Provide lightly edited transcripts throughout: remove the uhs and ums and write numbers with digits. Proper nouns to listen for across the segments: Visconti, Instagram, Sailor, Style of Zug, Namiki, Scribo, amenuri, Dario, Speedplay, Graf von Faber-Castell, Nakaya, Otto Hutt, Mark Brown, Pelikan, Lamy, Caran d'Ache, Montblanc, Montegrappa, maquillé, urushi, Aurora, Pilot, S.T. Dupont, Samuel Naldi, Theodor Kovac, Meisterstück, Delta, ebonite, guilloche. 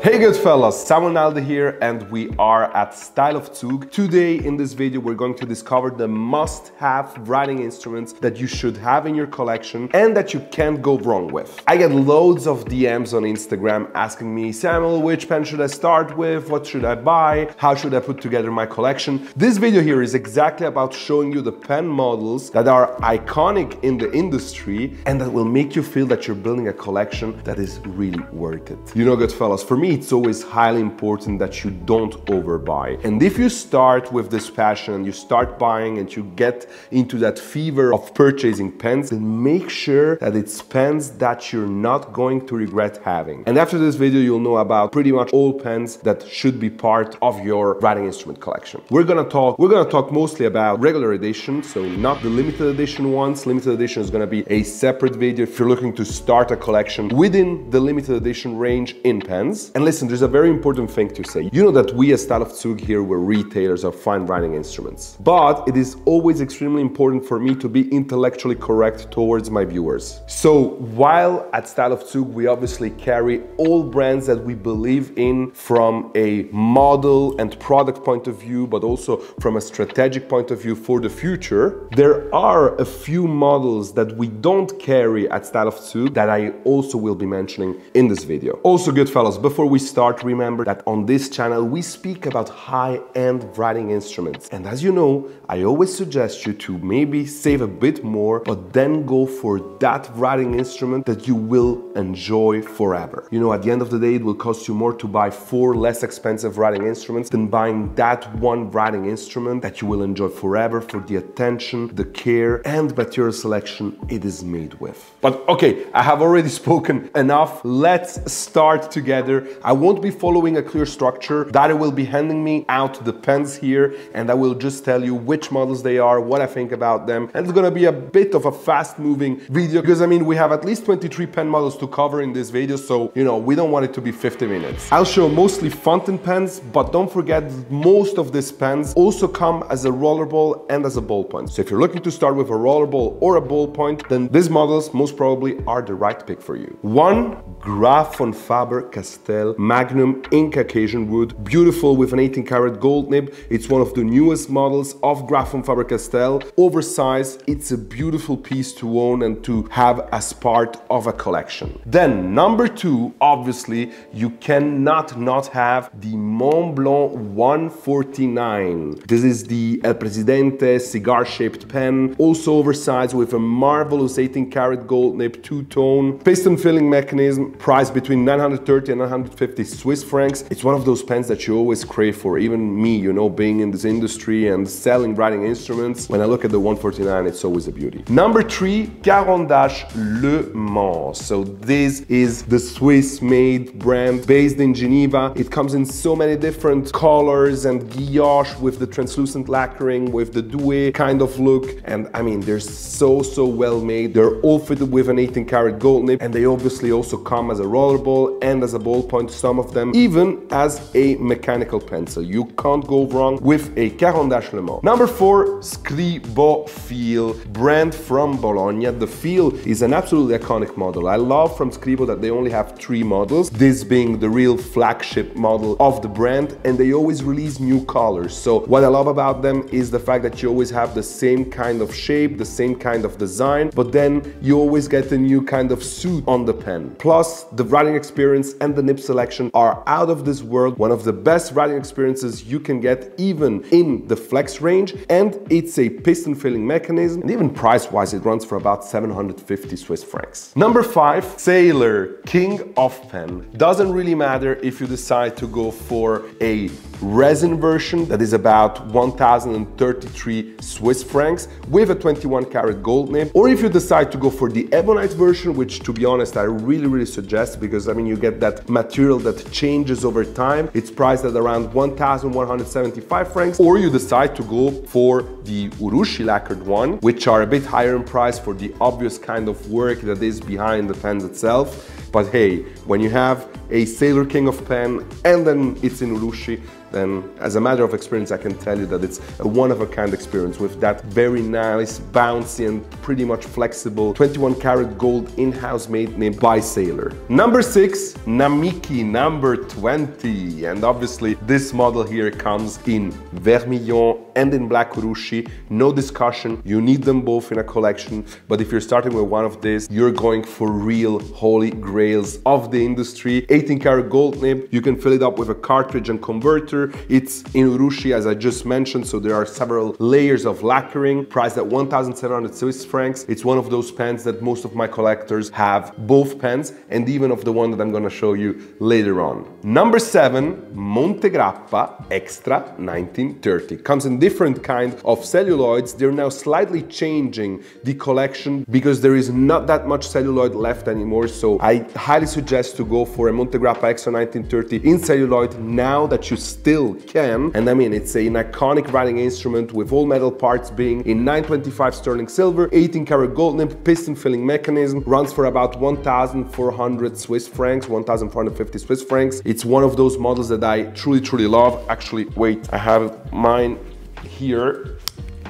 Hey good fellas, Samuel Naldi here and we are at Style of Zug. Today in this video we're going to discover the must-have writing instruments that you should have in your collection and that you can't go wrong with. I get loads of DMs on Instagram asking me, Samuel, which pen should I start with? What should I buy? How should I put together my collection? This video here is exactly about showing you the pen models that are iconic in the industry and that will make you feel that you're building a collection that is really worth it. You know good fellas, for me it's always highly important that you don't overbuy. And if you start with this passion, you start buying and you get into that fever of purchasing pens, then make sure that it's pens that you're not going to regret having. And after this video, you'll know about pretty much all pens that should be part of your writing instrument collection. We're gonna talk mostly about regular edition, so not the limited edition ones. Limited edition is gonna be a separate video if you're looking to start a collection within the limited edition range in pens. And listen, there's a very important thing to say. You know that we as Style of Zug here, we're retailers of fine writing instruments. But it is always extremely important for me to be intellectually correct towards my viewers. So while at Style of Zug, we obviously carry all brands that we believe in from a model and product point of view, but also from a strategic point of view for the future, there are a few models that we don't carry at Style of Zug that I also will be mentioning in this video. Also, good fellas, before we start, remember that on this channel we speak about high-end writing instruments, and as you know, I always suggest you to maybe save a bit more but then go for that writing instrument that you will enjoy forever. You know, at the end of the day, it will cost you more to buy 4 less expensive writing instruments than buying that one writing instrument that you will enjoy forever for the attention, the care and material selection it is made with. But okay, I have already spoken enough. Let's start together. I won't be following a clear structure. Dario will be handing me out the pens here and I will just tell you which models they are, what I think about them. And it's gonna be a bit of a fast moving video because I mean, we have at least 23 pen models to cover in this video. So, you know, we don't want it to be 50 minutes. I'll show mostly fountain pens, but don't forget most of these pens also come as a rollerball and as a ballpoint. So if you're looking to start with a rollerball or a ballpoint, then these models most probably are the right pick for you. One, Graf von Faber-Castell Magnum in Caucasian wood, beautiful with an 18 karat gold nib. It's one of the newest models of Graf von Faber-Castell, oversized. It's a beautiful piece to own and to have as part of a collection. Then number 2, obviously you cannot not have the Montblanc 149. This is the El Presidente cigar-shaped pen, also oversized with a marvelous 18 karat gold nib, two-tone, piston filling mechanism, priced between 930 and 150 Swiss francs. It's one of those pens that you always crave for, even me, you know, being in this industry and selling writing instruments. When I look at the 149, it's always a beauty. Number 3, Caran d'Ache Le Mans. So this is the Swiss-made brand based in Geneva. It comes in so many different colors and guilloche with the translucent lacquering, with the doué kind of look. And I mean, they're so well made. They're all fitted with an 18 karat gold nib, and they obviously also come as a rollerball and as a ballpoint, some of them even as a mechanical pencil. You can't go wrong with a Caran d'Ache Le Mans. Number 4, Scribo Feel, brand from Bologna. The Feel is an absolutely iconic model. I love from Scribo that they only have 3 models, this being the real flagship model of the brand, and they always release new colors. So what I love about them is the fact that you always have the same kind of shape, the same kind of design, but then you always get a new kind of suit on the pen. Plus the writing experience and the nib selection are out of this world. One of the best writing experiences you can get even in the flex range, and it's a piston filling mechanism, and even price wise it runs for about 750 Swiss francs. Number 5, Sailor, king of pen. Doesn't really matter if you decide to go for a resin version that is about 1033 Swiss francs with a 21 karat gold nib, or if you decide to go for the ebonite version, which to be honest I really suggest, because I mean you get that material that changes over time. It's priced at around 1175 francs, or you decide to go for the Urushi lacquered one, which are a bit higher in price for the obvious kind of work that is behind the pens itself. But hey, when you have a Sailor king of pen and then it's in Urushi, then as a matter of experience, I can tell you that it's a one-of-a-kind experience with that very nice, bouncy and pretty much flexible 21-karat gold in-house made by Sailor. Number 6, Namiki number 20. And obviously this model here comes in vermilion and in black urushi. No discussion, you need them both in a collection, but if you're starting with one of these, you're going for real holy grails of the industry. 18-karat gold nib, you can fill it up with a cartridge and converter. It's in urushi, as I just mentioned, so there are several layers of lacquering, priced at 1,700 Swiss francs. It's one of those pens that most of my collectors have, both pens, and even of the one that I'm gonna show you later on. Number 7, Montegrappa Extra 1930. Comes in different kind of celluloids. They're now slightly changing the collection because there is not that much celluloid left anymore, so I highly suggest to go for a Montegrappa Extra 1930 in celluloid now that you still can. And I mean, it's an iconic writing instrument with all metal parts being in 925 sterling silver, 18-karat gold nib, piston filling mechanism, runs for about 1,400 Swiss francs, 1,450 Swiss francs. It's one of those models that I truly, truly love. Actually, wait, I have mine here.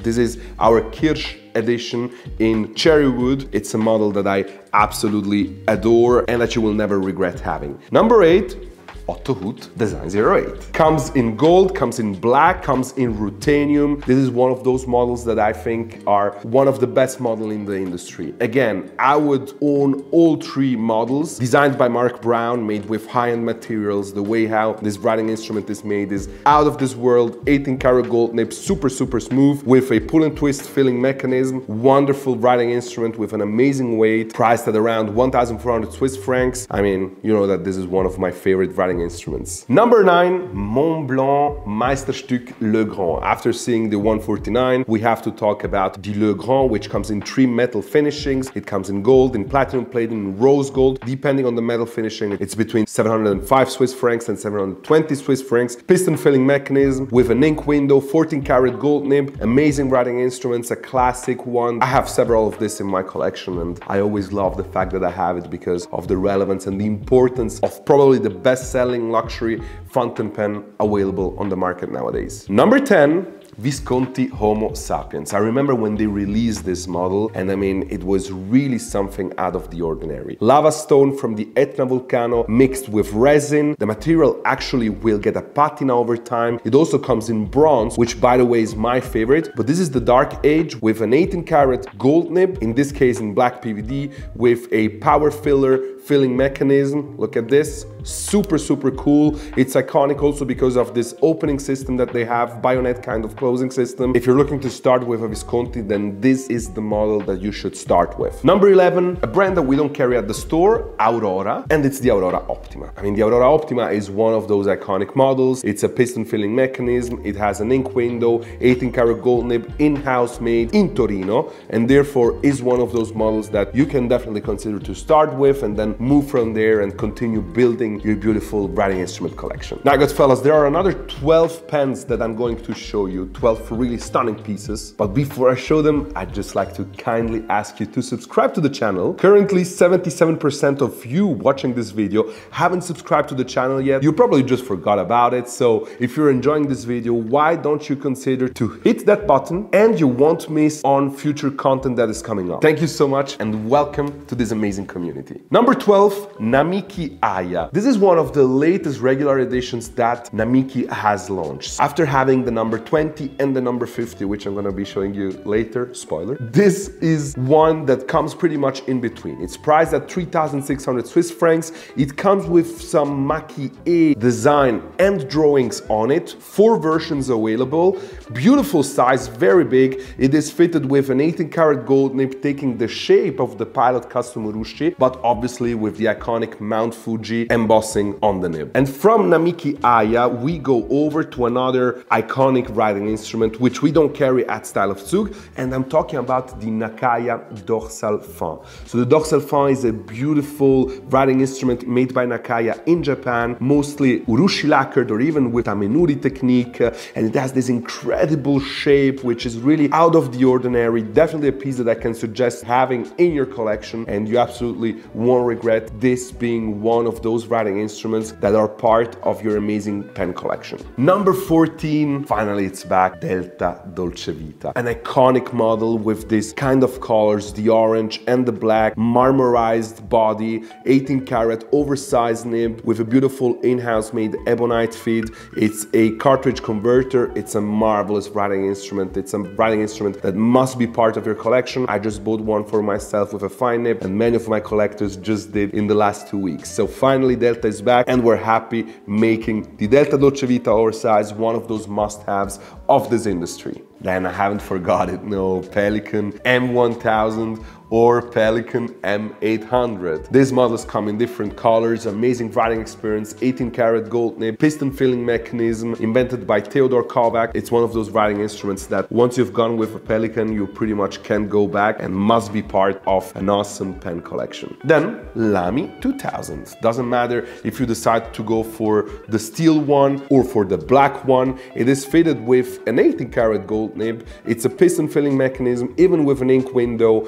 This is our Kirsch edition in cherry wood. It's a model that I absolutely adore and that you will never regret having. Number 8, Otto Hutt Design 08. Comes in gold, comes in black, comes in ruthenium. This is one of those models that I think are one of the best models in the industry. Again, I would own all three models. Designed by Mark Brown, made with high-end materials. The way how this writing instrument is made is out of this world. 18-karat gold nib, super, super smooth, with a pull and twist filling mechanism. Wonderful writing instrument with an amazing weight, priced at around 1,400 Swiss francs. I mean, you know that this is one of my favorite writing instruments. Number 9, Montblanc Meisterstück Le Grand. After seeing the 149, we have to talk about the Le Grand, which comes in three metal finishings. It comes in gold, in platinum plated, in rose gold. Depending on the metal finishing, it's between 705 Swiss francs and 720 Swiss francs. Piston filling mechanism with an ink window, 14-karat gold nib, amazing writing instruments, a classic one. I have several of this in my collection and I always love the fact that I have it because of the relevance and the importance of probably the best-selling luxury fountain pen available on the market nowadays. Number 10, Visconti Homo Sapiens. I remember when they released this model, and I mean, it was really something out of the ordinary. Lava stone from the Etna volcano mixed with resin. The material actually will get a patina over time. It also comes in bronze, which by the way is my favorite, but this is the dark age with an 18-karat gold nib, in this case in black PVD, with a power filler filling mechanism. Look at this, super, super cool. It's iconic also because of this opening system that they have, bayonet kind of closing system. If you're looking to start with a Visconti, then this is the model that you should start with. Number 11, a brand that we don't carry at the store, Aurora, and it's the Aurora Optima. I mean, the Aurora Optima is one of those iconic models. It's a piston filling mechanism. It has an ink window, 18-karat gold nib, in-house made in Torino, and therefore is one of those models that you can definitely consider to start with and then move from there and continue building your beautiful writing instrument collection. Now, good fellas, there are another 12 pens that I'm going to show you. 12 really stunning pieces, but before I show them, I'd just like to kindly ask you to subscribe to the channel. Currently 77% of you watching this video haven't subscribed to the channel yet. You probably just forgot about it, so if you're enjoying this video, why don't you consider to hit that button and you won't miss on future content that is coming up. Thank you so much and welcome to this amazing community. Number 12, Namiki Aya. This is one of the latest regular editions that Namiki has launched. After having the number 20 and the number 50, which I'm gonna be showing you later, spoiler. This is one that comes pretty much in between. It's priced at 3,600 Swiss francs. It comes with some maquillé design and drawings on it. 4 versions available. Beautiful size, very big. It is fitted with an 18-karat gold nib, taking the shape of the Pilot custom urushi, but obviously with the iconic Mount Fuji embossing on the nib. And from Namiki Aya, we go over to another iconic writing instrument which we don't carry at Style of Zug, and I'm talking about the Nakaya dorsal fin. So the dorsal fin is a beautiful writing instrument made by Nakaya in Japan, mostly urushi lacquered or even with amenuri technique, and it has this incredible shape which is really out of the ordinary. Definitely a piece that I can suggest having in your collection, and you absolutely won't regret this being one of those writing instruments that are part of your amazing pen collection. Number 14, finally it's back, Delta Dolce Vita. An iconic model with this kind of colors, the orange and the black, marmorized body, 18 karat oversized nib with a beautiful in-house made ebonite feed. It's a cartridge converter, it's a marvelous writing instrument, it's a writing instrument that must be part of your collection. I just bought one for myself with a fine nib, and many of my collectors just did in the last 2 weeks. So finally Delta is back, and we're happy making the Delta Dolce Vita oversize one of those must-haves of this industry. Then I haven't forgot it, no, Pelikan M1000 or Pelikan M800. These models come in different colors, amazing writing experience, 18 karat gold nib, piston filling mechanism invented by Theodor Kovac. It's one of those writing instruments that once you've gone with a Pelikan, you pretty much can't go back and must be part of an awesome pen collection. Then Lamy 2000. Doesn't matter if you decide to go for the steel one or for the black one, it is fitted with an 18 karat gold nib. It's a piston filling mechanism, even with an ink window.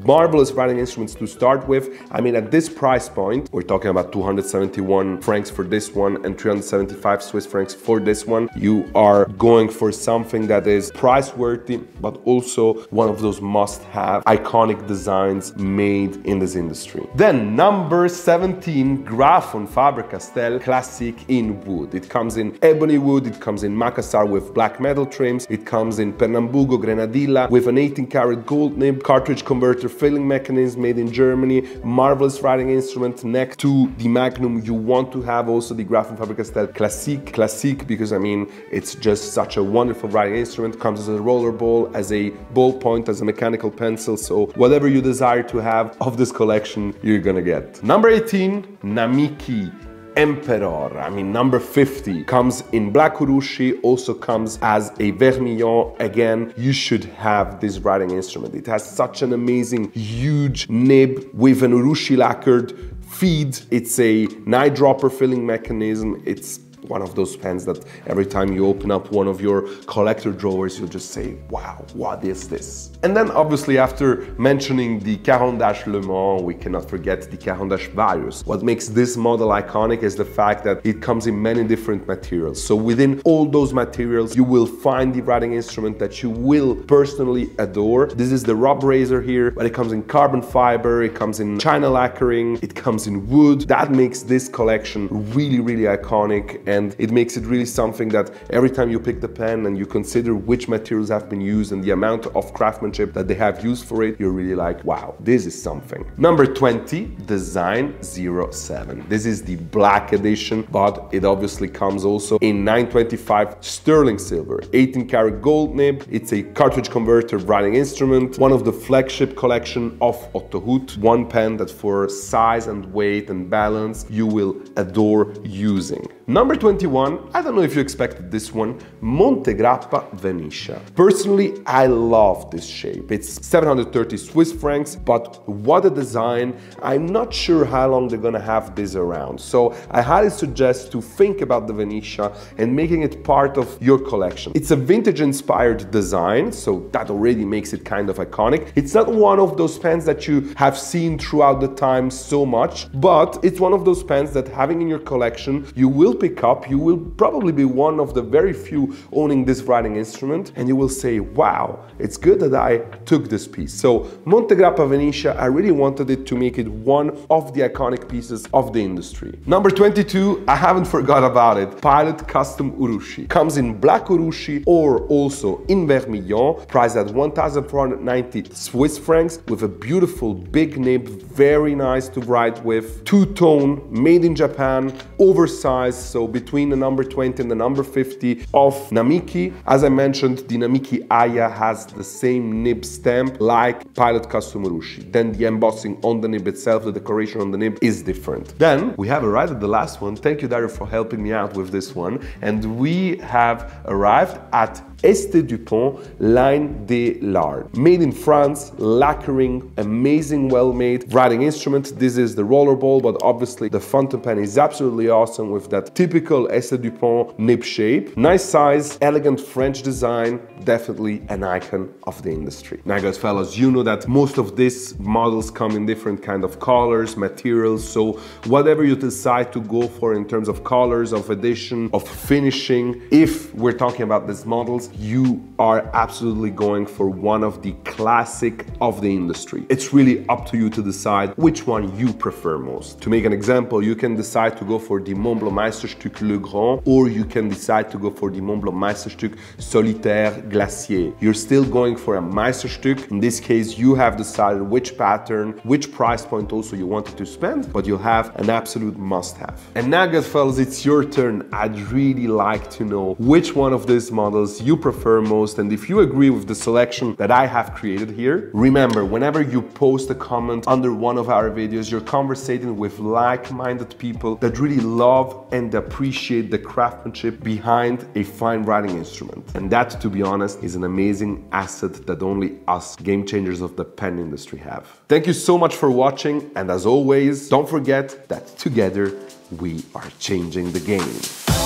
Marvelous writing instruments to start with. I mean, at this price point, we're talking about 271 francs for this one and 375 Swiss francs for this one. You are going for something that is price worthy, but also one of those must-have iconic designs made in this industry. Then number 17, Graf von Faber-Castell Classic in wood. It comes in ebony wood, it comes in Makassar with black metal trims, it comes in Pernambuco Grenadilla with an 18 karat gold nib, cartridge converter filling mechanism made in Germany, marvelous writing instrument next to the Magnum. You want to have also the Graf von Faber-Castell Classique, because I mean, it's just such a wonderful writing instrument. Comes as a roller ball, as a ballpoint, as a mechanical pencil, so whatever you desire to have of this collection, you're gonna get. Number 18, Namiki Emperor, I mean number 50, comes in black urushi, also comes as a vermilion. Again, you should have this writing instrument. It has such an amazing huge nib with an urushi lacquered feed. It's a night dropper filling mechanism. It's one of those pens that every time you open up one of your collector drawers, you'll just say, wow, what is this? And then obviously after mentioning the Caran d'Ache Le Mans, we cannot forget the Caran d'Ache Varius. What makes this model iconic is the fact that it comes in many different materials. So within all those materials, you will find the writing instrument that you will personally adore. This is the Rob Razor here, but it comes in carbon fiber, it comes in China lacquering, it comes in wood. That makes this collection really, really iconic. And it makes it really something that every time you pick the pen and you consider which materials have been used and the amount of craftsmanship that they have used for it, you're really like, wow, this is something. Number 20, Design 07. This is the black edition, but it obviously comes also in 925 sterling silver, 18 karat gold nib. It's a cartridge converter writing instrument, one of the flagship collection of Otto Hutt, one pen that for size and weight and balance, you will adore using. Number 21, I don't know if you expected this one, Montegrappa Venetia. Personally, I love this shape. It's 730 Swiss francs, but what a design. I'm not sure how long they're gonna have this around. So I highly suggest to think about the Venetia and making it part of your collection. It's a vintage inspired design, so that already makes it kind of iconic. It's not one of those pens that you have seen throughout the time so much, but it's one of those pens that having in your collection, you will pick up, you will probably be one of the very few owning this writing instrument, and you will say, wow, it's good that I took this piece. So Montegrappa Venetia, I really wanted it to make it one of the iconic pieces of the industry. Number 22, I haven't forgot about it, Pilot Custom Urushi. Comes in black urushi or also in vermilion, priced at 1,490 Swiss francs, with a beautiful big nib, very nice to write with, two-tone, made in Japan, oversized. So between the number 20 and the number 50 of Namiki. As I mentioned, the Namiki Aya has the same nib stamp like Pilot Custom Urushi. Then the embossing on the nib itself, the decoration on the nib is different. Then we have arrived at the last one. Thank you, Dario, for helping me out with this one. And we have arrived at S.T. Dupont Line de Lard. Made in France, lacquering, amazing, well-made writing instrument. This is the rollerball, but obviously the fountain pen is absolutely awesome with that typical S.T. Dupont nib shape. Nice size, elegant French design, definitely an icon of the industry. Now guys, fellas, you know that most of these models come in different kind of colors, materials, so whatever you decide to go for in terms of colors, of edition, of finishing, if we're talking about these models, you are absolutely going for one of the classic of the industry. It's really up to you to decide which one you prefer most. To make an example, you can decide to go for the Montblanc Meisterstück Le Grand, or you can decide to go for the Montblanc Meisterstück Solitaire Glacier. You're still going for a Meisterstück. In this case, you have decided which pattern, which price point also you wanted to spend, but you have an absolute must-have. And now, guys, fellas, it's your turn. I'd really like to know which one of these models you prefer most, and if you agree with the selection that I have created here. Remember, whenever you post a comment under one of our videos, you're conversating with like-minded people that really love and appreciate the craftsmanship behind a fine writing instrument. And that, to be honest, is an amazing asset that only us game changers of the pen industry have. Thank you so much for watching, and as always, don't forget that together we are changing the game.